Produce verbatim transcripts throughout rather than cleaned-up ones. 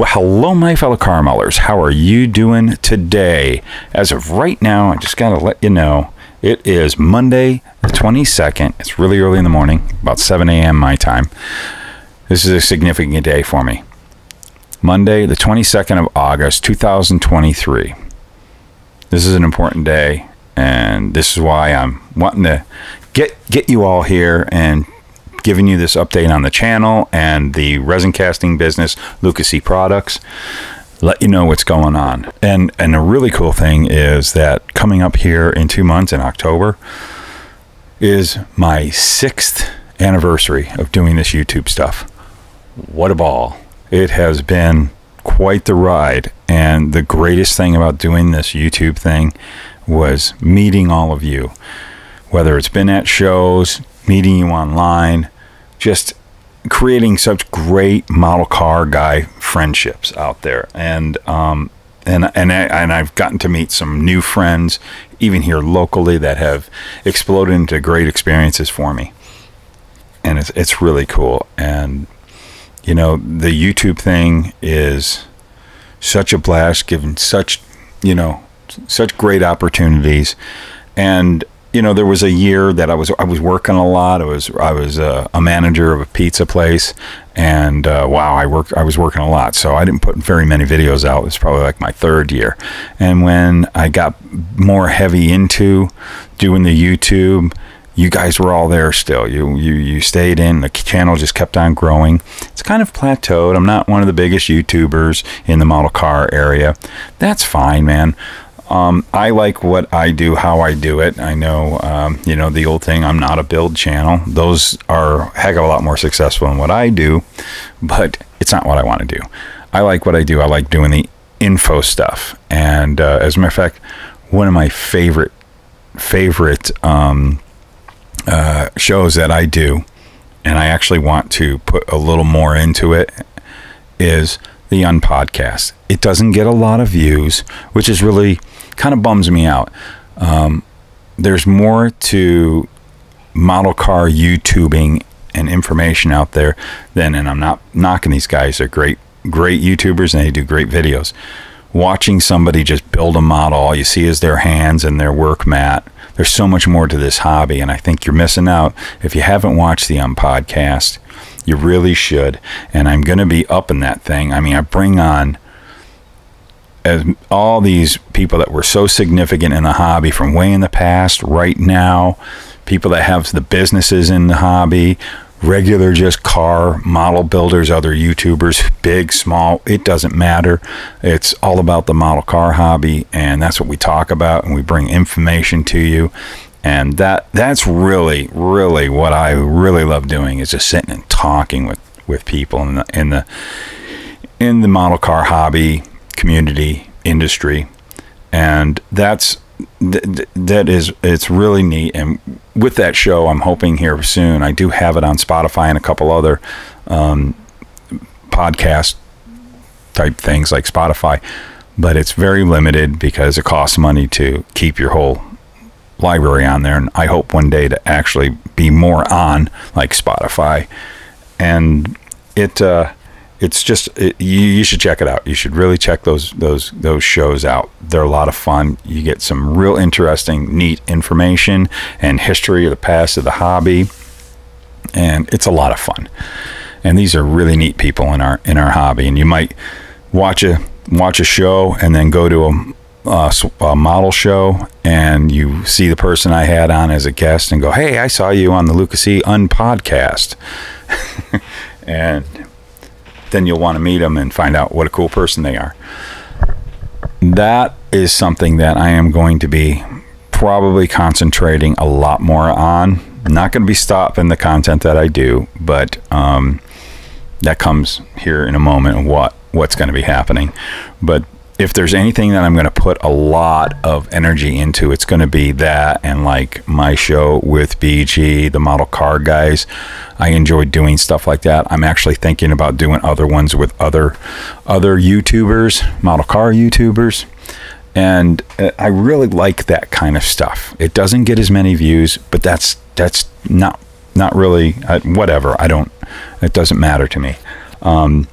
Well, hello, my fellow car maulers. How are you doing today? As of right now, I just got to let you know, it is Monday, the twenty-second. It's really early in the morning, about seven a m my time. This is a significant day for me. Monday, the twenty-second of August, two thousand twenty-three. This is an important day, and this is why I'm wanting to get get you all here and giving you this update on the channel and the resin casting business, Luka Cee Products. Let you know what's going on. And and a really cool thing is that coming up here in two months in October is my sixth anniversary of doing this YouTube stuff. What a ball. It has been quite the ride, and the greatest thing about doing this YouTube thing was meeting all of you. Whether it's been at shows, meeting you online, just creating such great model car guy friendships out there. And um and and, I, and I've gotten to meet some new friends even here locally that have exploded into great experiences for me, and it's, it's really cool. And you know, the YouTube thing is such a blast, given such, you know, such great opportunities. And you know, there was a year that I was I was working a lot. I was I was uh, a manager of a pizza place, and uh, wow, I worked I was working a lot. So I didn't put very many videos out. It was probably like my third year. And when I got more heavy into doing the YouTube, you guys were all there still. You you you stayed in. The channel just kept on growing. It's kind of plateaued. I'm not one of the biggest YouTubers in the model car area. That's fine, man. Um, I like what I do, how I do it. I know, um, you know, the old thing, I'm not a build channel. Those are a heck of a lot more successful than what I do, but it's not what I want to do. I like what I do. I like doing the info stuff. And uh, as a matter of fact, one of my favorite, favorite um, uh, shows that I do, and I actually want to put a little more into it, is the Unpodcast. It doesn't get a lot of views, which is really kind of bums me out. Um, there's more to model car YouTubing and information out there than, and I'm not knocking these guys, they're great, great YouTubers and they do great videos. Watching somebody just build a model, all you see is their hands and their work mat. There's so much more to this hobby, and I think you're missing out. If you haven't watched the Unpodcast, you really should. And I'm going to be up in that thing. I mean, I bring on as all these people that were so significant in the hobby from way in the past, right now, people that have the businesses in the hobby, regular just car model builders, other YouTubers, big, small, it doesn't matter. It's all about the model car hobby, and that's what we talk about, and we bring information to you. And that that's really, really what I really love doing, is just sitting and talking with with people in the in the in the model car hobby community industry. And that's th that is it's really neat. And with that show, I'm hoping here soon, I do have it on Spotify and a couple other um, podcast type things like Spotify, but it's very limited because it costs money to keep your whole library on there. And I hope one day to actually be more on like Spotify. And it uh it's just it, you, you should check it out. You should really check those those those shows out. They're a lot of fun. You get some real interesting, neat information and history of the past of the hobby, and it's a lot of fun. And these are really neat people in our in our hobby. And you might watch a watch a show and then go to a Uh, a model show, and you see the person I had on as a guest and go, hey, I saw you on the Luka Cee Unpodcast. And then you'll want to meet them and find out what a cool person they are. That is something that I am going to be probably concentrating a lot more on. I'm not going to be stopping the content that I do, but um, that comes here in a moment and what what's going to be happening. But if there's anything that I'm going to put a lot of energy into, it's going to be that, and like my show with B G, the model car guys. I enjoy doing stuff like that. I'm actually thinking about doing other ones with other other YouTubers, model car YouTubers. And I really like that kind of stuff. It doesn't get as many views, but that's that's not not really uh, whatever. I don't, it doesn't matter to me. Um,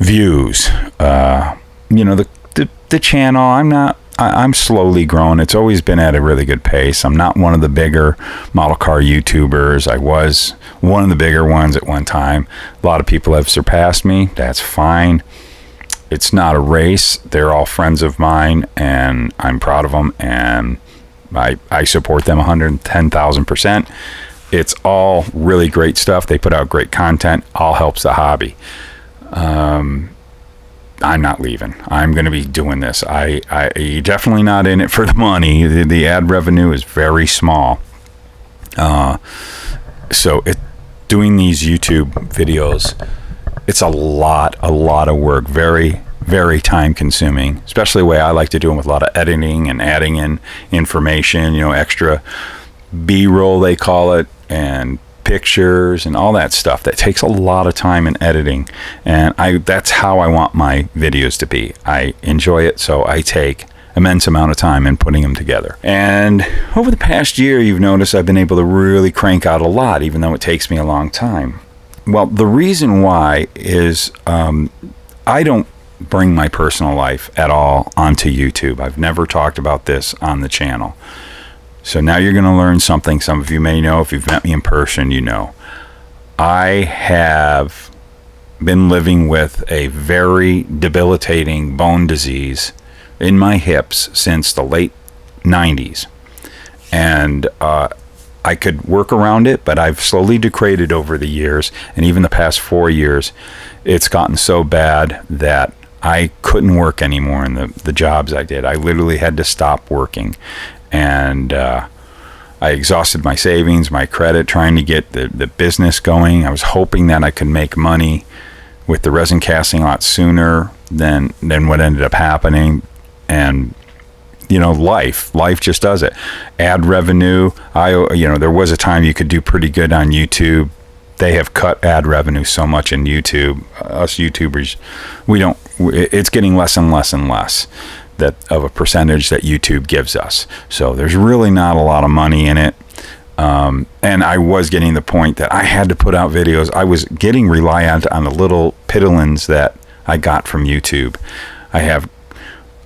views, uh, you know, the, the, the channel. I'm not, I, I'm slowly growing. It's always been at a really good pace. I'm not one of the bigger model car YouTubers. I was one of the bigger ones at one time. A lot of people have surpassed me. That's fine. It's not a race. They're all friends of mine, and I'm proud of them, and I, I support them one hundred ten thousand percent. It's all really great stuff. They put out great content. All helps the hobby. Um, I'm not leaving. I'm going to be doing this. I, I, you're definitely not in it for the money. The, the ad revenue is very small. Uh, so it, doing these YouTube videos, it's a lot, a lot of work. Very, very time consuming, especially the way I like to do them, with a lot of editing and adding in information, you know, extra B-roll, they call it, and pictures and all that stuff. That takes a lot of time in editing, and I that's how I want my videos to be. I enjoy it, so I take immense amount of time in putting them together. And over the past year, you've noticed I've been able to really crank out a lot, even though it takes me a long time. Well, the reason why is um, I don't bring my personal life at all onto YouTube. I've never talked about this on the channel. So now you're going to learn something. Some of you may know. If you've met me in person, you know. I have been living with a very debilitating bone disease in my hips since the late nineties. And uh, I could work around it, but I've slowly degraded over the years. And even the past four years, it's gotten so bad that I couldn't work anymore in the, the jobs I did. I literally had to stop working. And uh, I exhausted my savings, my credit, trying to get the, the business going. I was hoping that I could make money with the resin casting a lot sooner than, than what ended up happening. And, you know, life, life just does it. Ad revenue, I, you know, there was a time you could do pretty good on YouTube. They have cut ad revenue so much in YouTube. Us YouTubers, we don't, it's getting less and less and less. That of a percentage that YouTube gives us. So there's really not a lot of money in it. Um, and I was getting the point that I had to put out videos. I was getting reliant on the little piddlings that I got from YouTube. I have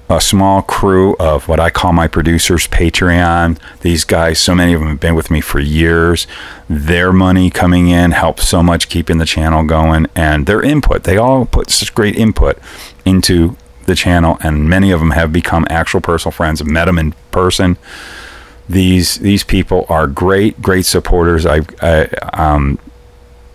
a small crew of what I call my producers, Patreon. These guys, so many of them have been with me for years. Their money coming in helps so much keeping the channel going, and their input. They all put such great input into the channel, and many of them have become actual personal friends. I've met them in person. These these people are great, great supporters. I, I um,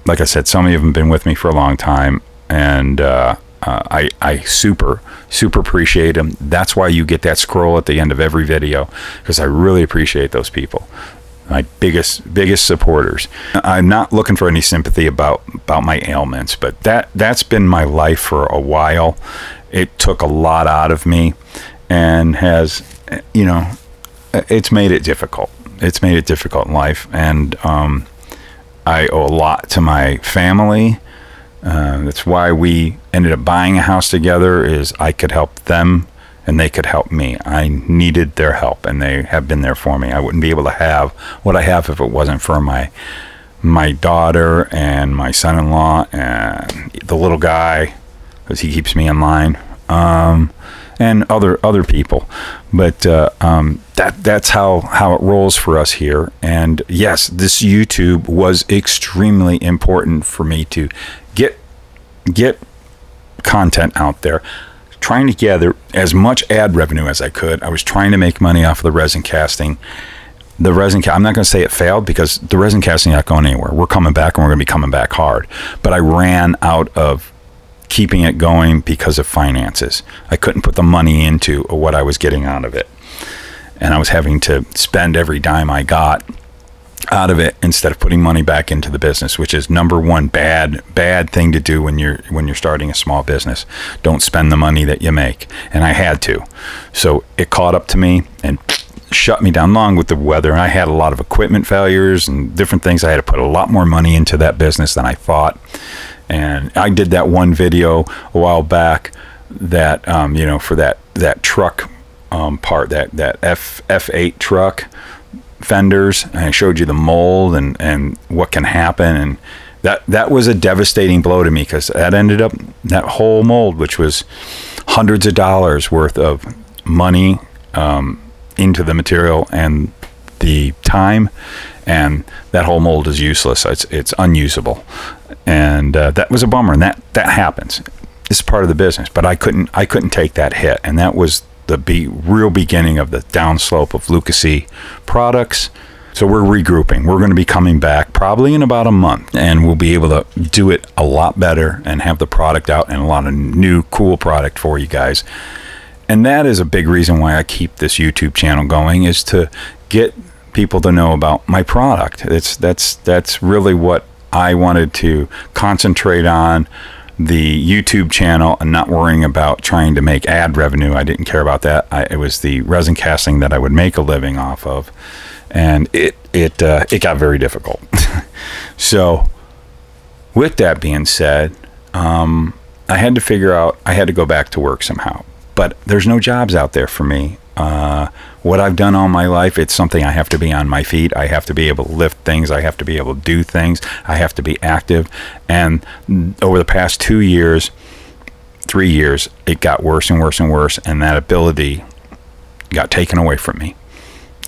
like I said, so many of them have been with me for a long time, and uh, uh, I I super super appreciate them. That's why you get that scroll at the end of every video, because I really appreciate those people. My biggest biggest supporters. I'm not looking for any sympathy about about my ailments, but that that's been my life for a while. It took a lot out of me, and has, you know, it's made it difficult. It's made it difficult in life, and um, I owe a lot to my family. Uh, that's why we ended up buying a house together, is I could help them, and they could help me. I needed their help, and they have been there for me. I wouldn't be able to have what I have if it wasn't for my my daughter and my son-in-law and the little guy, because he keeps me in line, um, and other other people. But uh, um, that that's how how it rolls for us here. And yes, this YouTube was extremely important for me to get get content out there. Trying to gather as much ad revenue as I could. I was trying to make money off of the resin casting. The resin, I'm not going to say it failed, because the resin casting is not going anywhere. We're coming back, and we're going to be coming back hard. But I ran out of keeping it going because of finances. I couldn't put the money into what I was getting out of it. And I was having to spend every dime I got out of it instead of putting money back into the business, which is number one bad bad thing to do when you're when you're starting a small business. Don't spend the money that you make. And I had to, so it caught up to me and shut me down, long with the weather. And I had a lot of equipment failures and different things. I had to put a lot more money into that business than I thought. And I did that one video a while back that um you know, for that that truck um part, that that F F eight truck fenders, and I showed you the mold and and what can happen. And that that was a devastating blow to me, because that ended up, that whole mold, which was hundreds of dollars worth of money um, into the material and the time, and that whole mold is useless. It's, it's unusable. And uh, that was a bummer, and that that happens. It's part of the business. But I couldn't I couldn't take that hit, and that was the be real beginning of the downslope of LukaCeeProducts. So we're regrouping. We're going to be coming back probably in about a month, and we'll be able to do it a lot better and have the product out and a lot of new cool product for you guys. And that is a big reason why I keep this YouTube channel going, is to get people to know about my product. It's that's that's really what I wanted to concentrate on, the YouTube channel, and not worrying about trying to make ad revenue. I didn't care about that. I, it was the resin casting that I would make a living off of, and it it uh, it got very difficult. So, with that being said, um, I had to figure out I had to go back to work somehow. But there's no jobs out there for me. Uh, what I've done all my life, it's something I have to be on my feet. I have to be able to lift things. I have to be able to do things. I have to be active. And over the past two years, three years, it got worse and worse and worse. And that ability got taken away from me.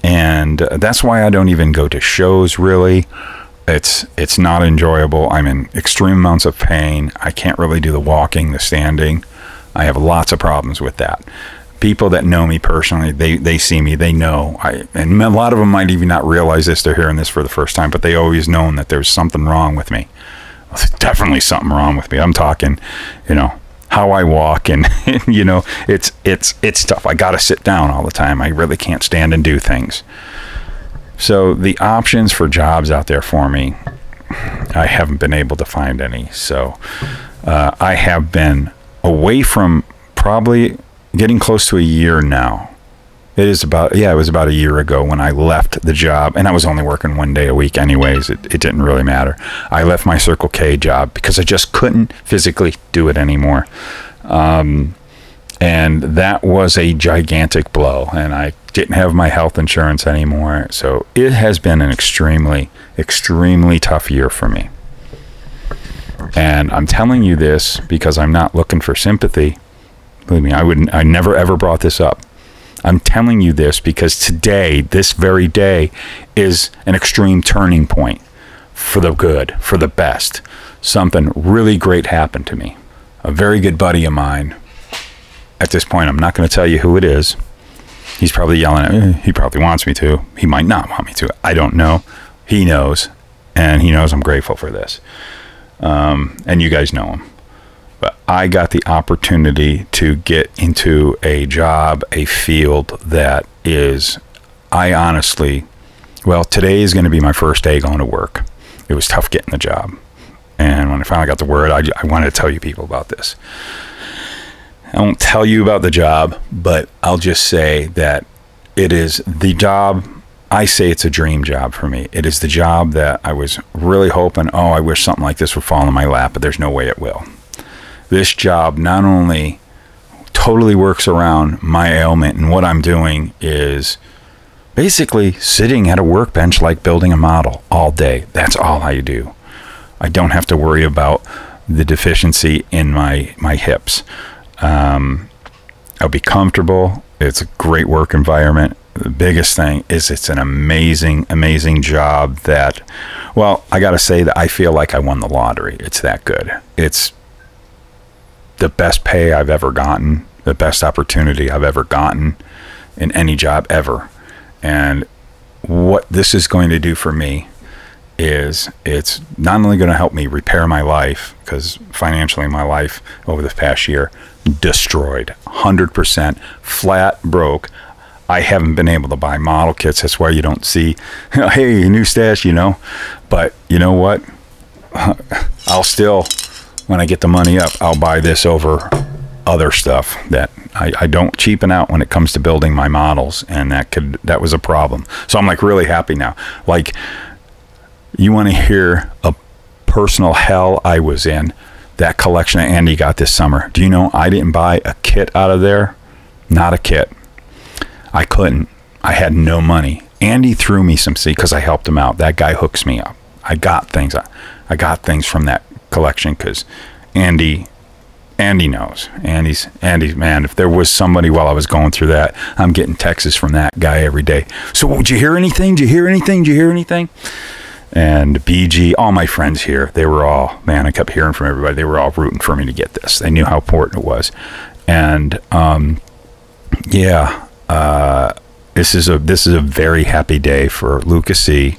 And uh, that's why I don't even go to shows, really. It's, it's not enjoyable. I'm in extreme amounts of pain. I can't really do the walking, the standing. I have lots of problems with that. People that know me personally, they, they see me, they know. I, and a lot of them might even not realize this. They're hearing this for the first time, but they always known that there's something wrong with me. There's definitely something wrong with me. I'm talking, you know, how I walk, and, and you know, it's, it's, it's tough. I got to sit down all the time. I really can't stand and do things. So the options for jobs out there for me, I haven't been able to find any. So uh, I have been away from probably... getting close to a year now. It is about, yeah, it was about a year ago when I left the job, and I was only working one day a week anyways. It, it didn't really matter. I left my Circle K job because I just couldn't physically do it anymore. Um, and that was a gigantic blow, and I didn't have my health insurance anymore. So it has been an extremely, extremely tough year for me. And I'm telling you this because I'm not looking for sympathy. Believe me, I wouldn't, I never ever brought this up. I'm telling you this because today, this very day, is an extreme turning point for the good, for the best. Something really great happened to me. A very good buddy of mine, at this point, I'm not going to tell you who it is. He's probably yelling at me. He probably wants me to. He might not want me to. I don't know. He knows, and he knows I'm grateful for this. Um, and you guys know him. But I got the opportunity to get into a job, a field that is, I honestly, well, today is going to be my first day going to work. It was tough getting the job. And when I finally got the word, I, I wanted to tell you people about this. I won't tell you about the job, but I'll just say that it is the job. I say it's a dream job for me. It is the job that I was really hoping, oh, I wish something like this would fall in my lap, but there's no way it will. This job not only totally works around my ailment, and what I'm doing is basically sitting at a workbench like building a model all day. That's all I do. I don't have to worry about the deficiency in my, my hips. Um, I'll be comfortable. It's a great work environment. The biggest thing is it's an amazing, amazing job that, well, I got to say that I feel like I won the lottery. It's that good. It's the best pay I've ever gotten, the best opportunity I've ever gotten in any job ever. And what this is going to do for me is it's not only going to help me repair my life, because financially my life over the past year, destroyed, one hundred percent, flat broke. I haven't been able to buy model kits. That's why you don't see, hey, new stash, you know. But you know what? I'll still... when I get the money up, I'll buy this over other stuff that I, I don't cheapen out when it comes to building my models, and that could that was a problem. So I'm like really happy now. Like, you want to hear a personal hell I was in? That collection that Andy got this summer. Do you know I didn't buy a kit out of there? Not a kit. I couldn't. I had no money. Andy threw me some seed because I helped him out. That guy hooks me up. I got things. I, I got things from that collection because Andy, Andy knows. Andy's, Andy's, man, if there was somebody while I was going through that, I'm getting texts from that guy every day. So, did you hear anything? Did you hear anything? Did you hear anything? And B G, all my friends here, they were all, man, I kept hearing from everybody. They were all rooting for me to get this. They knew how important it was. And, um, yeah, uh, this is a, this is a very happy day for Luka Cee.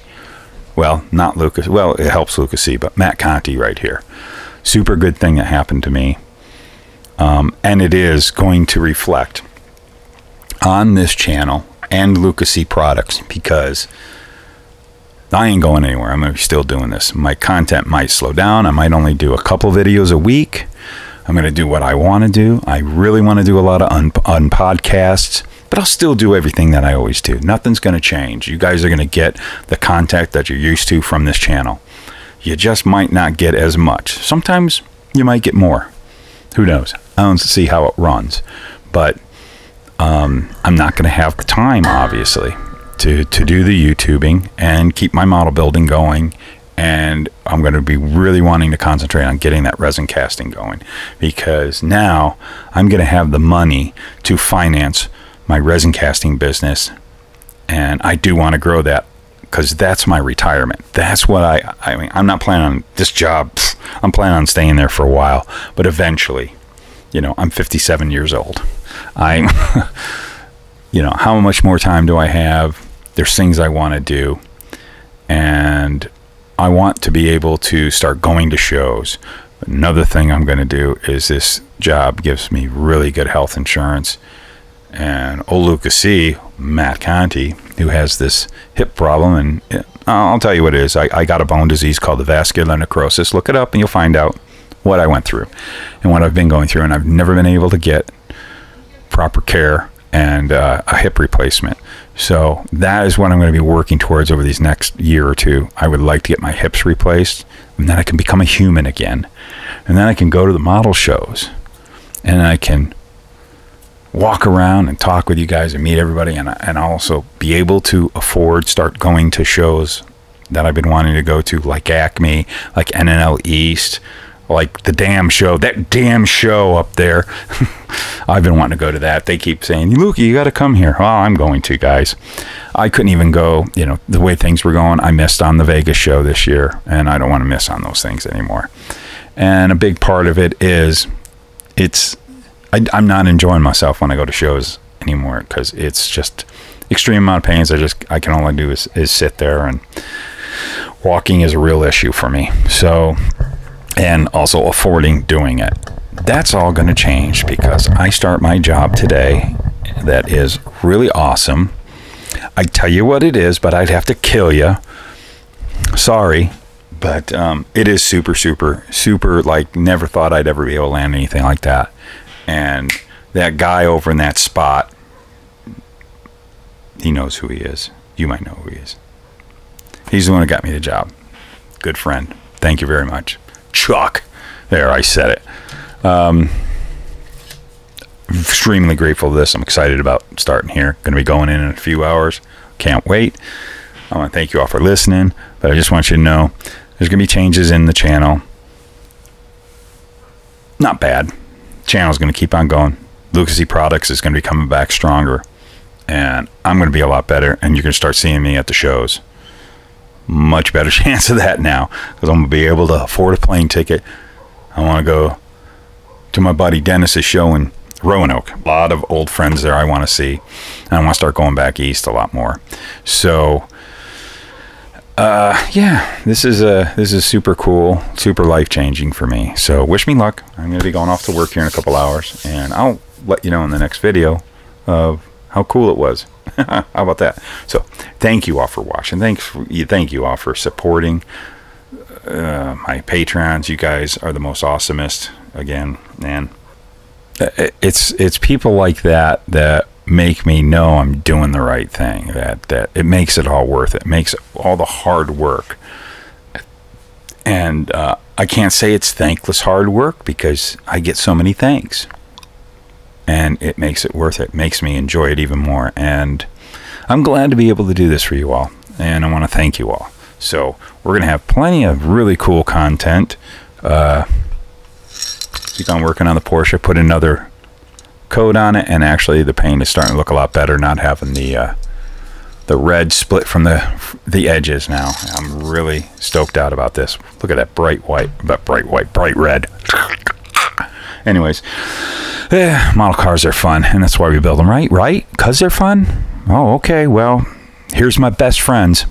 Well, not Luka. Well, it helps Luka Cee, but Matt Conti right here. Super good thing that happened to me. Um, and it is going to reflect on this channel and LukaCeeProducts because I ain't going anywhere. I'm still doing this. My content might slow down. I might only do a couple videos a week. I'm going to do what I want to do. I really want to do a lot of un unpodcasts, but I'll still do everything that I always do. Nothing's going to change. You guys are going to get the content that you're used to from this channel. You just might not get as much. Sometimes you might get more. Who knows? I don't see how it runs, but um, I'm not going to have the time, obviously, to, to do the YouTubing and keep my model building going. And I'm going to be really wanting to concentrate on getting that resin casting going because now I'm going to have the money to finance my resin casting business. And I do want to grow that because that's my retirement. That's what I, I mean, I'm not planning on this job. Pfft, I'm planning on staying there for a while, but eventually, you know, I'm fifty-seven years old. I'm, you know, how much more time do I have? There's things I want to do. And I want to be able to start going to shows. Another thing I'm going to do is this job gives me really good health insurance. And old Luka Cee, Matt Conti, who has this hip problem, and it, I'll tell you what it is. I, I got a bone disease called the vascular necrosis. Look it up and you'll find out what I went through and what I've been going through. And I've never been able to get proper care and uh, a hip replacement. So that is what I'm going to be working towards over these next year or two. I would like to get my hips replaced, and then I can become a human again. And then I can go to the model shows, and I can walk around and talk with you guys and meet everybody, and, and also be able to afford, start going to shows that I've been wanting to go to, like Acme, like N N L East, like the damn show, that damn show up there. I've been wanting to go to that. They keep saying, Luka, you got to come here. Oh, I'm going to, guys. I couldn't even go, you know, the way things were going. I missed on the Vegas show this year, and I don't want to miss on those things anymore. And a big part of it is it's, I, I'm not enjoying myself when I go to shows anymore because it's just extreme amount of pains. I just, I can only do is, is sit there, and walking is a real issue for me. So, and also affording doing it. That's all going to change because I start my job today. That is really awesome. I tell you what it is, but I'd have to kill you. Sorry, but um, it is super, super, super, like never thought I'd ever be able to land anything like that. And that guy over in that spot, he knows who he is. You might know who he is. He's the one who got me the job. Good friend. Thank you very much. Chuck. There, I said it. Um, extremely grateful for this. I'm excited about starting here. Going to be going in in a few hours. Can't wait. I want to thank you all for listening, but I just want you to know there's going to be changes in the channel. Not bad. Channel is going to keep on going. Luka Cee Products is going to be coming back stronger, and I'm going to be a lot better, and you're going to start seeing me at the shows. Much better chance of that now because I'm gonna be able to afford a plane ticket. I want to go to my buddy Dennis's show in Roanoke. A lot of old friends there I want to see, and I want to start going back east a lot more. So uh yeah, this is a this is super cool, super life-changing for me. So wish me luck. I'm gonna be going off to work here in a couple hours, and I'll let you know in the next video of how cool it was. How about that? So thank you all for watching. Thanks for, thank you all for supporting uh, my Patreons. You guys are the most awesomest again, and it's it's people like that that make me know I'm doing the right thing, that that it makes it all worth it, makes all the hard work. And uh, I can't say it's thankless hard work because I get so many thanks. And it makes it worth it. Makes me enjoy it even more. And I'm glad to be able to do this for you all. And I want to thank you all. So we're going to have plenty of really cool content. Uh, keep on working on the Porsche. Put another coat on it, and actually the paint is starting to look a lot better, not having the uh, the red split from the the edges now. I'm really stoked out about this. Look at that bright white, but bright white, bright red. Anyways, eh, model cars are fun, and that's why we build them, right? Right? Because they're fun? Oh, okay. Well, here's my best friends.